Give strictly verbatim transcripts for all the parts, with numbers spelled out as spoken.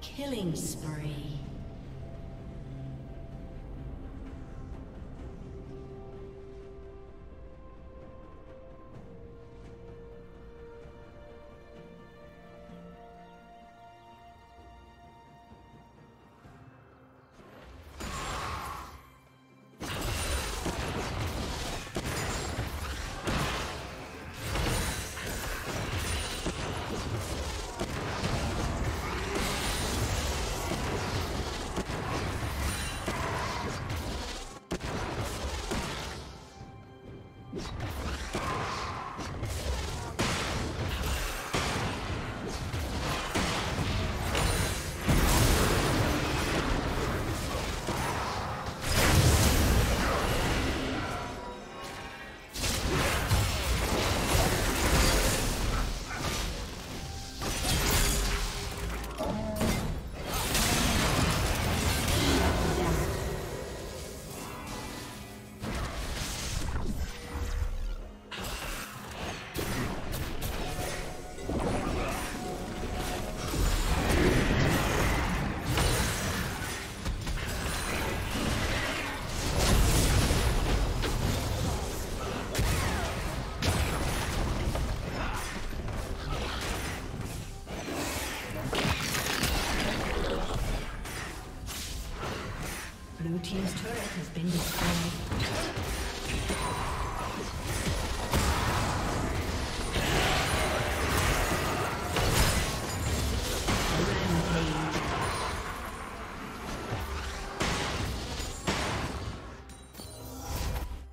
Killing spree. Blue team's turret has been destroyed.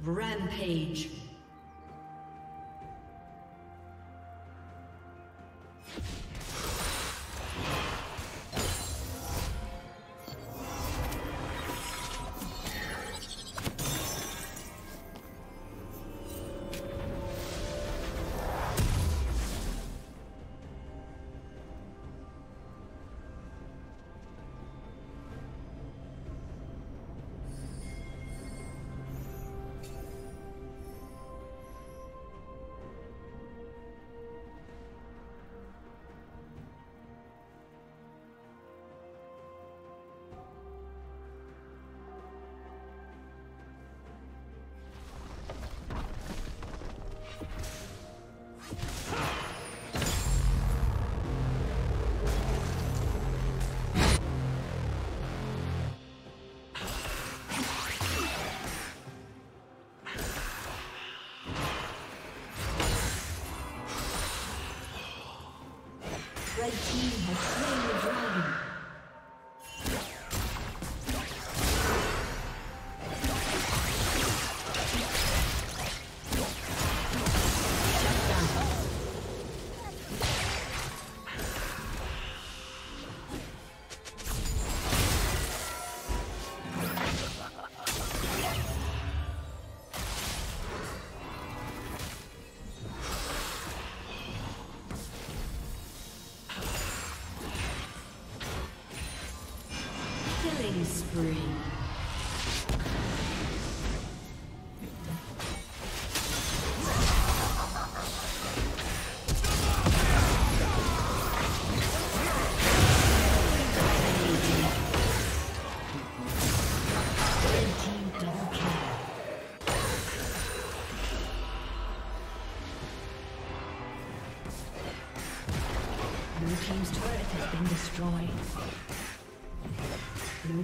Red team has slain the dragon. Blue team's turret has been destroyed. Blue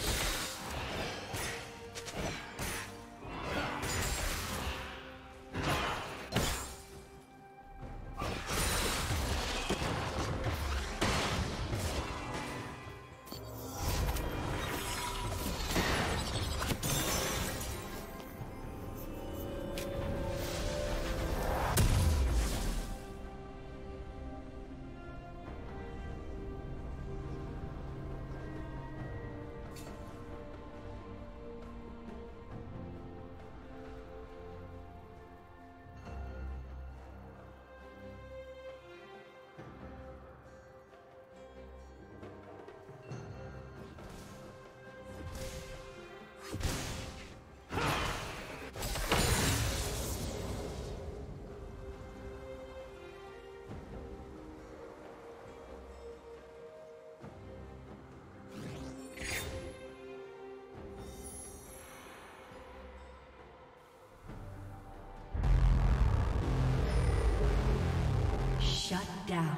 Shut down.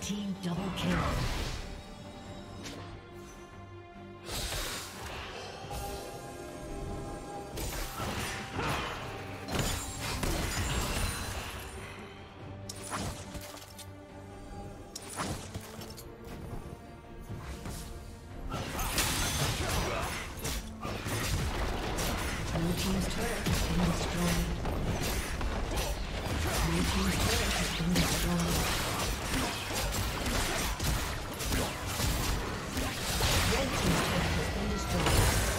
Team double kill. Blue team's turret has been destroyed. Blue team's turret has been destroyed. Red team's turret has been destroyed.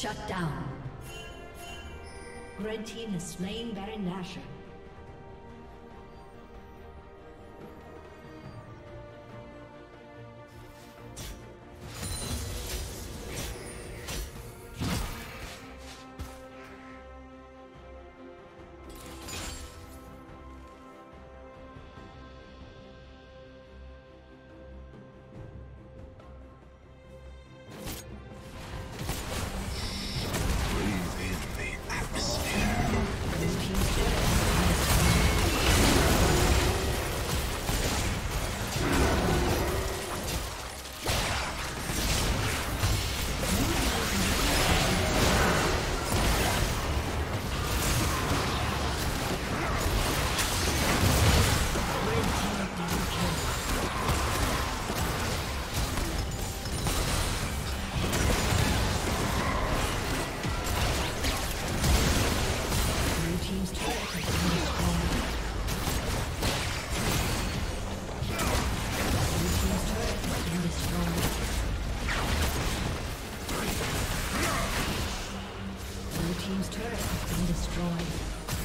Shut down. Grantine has slain Baron Nasher. Blue team's turret has been destroyed.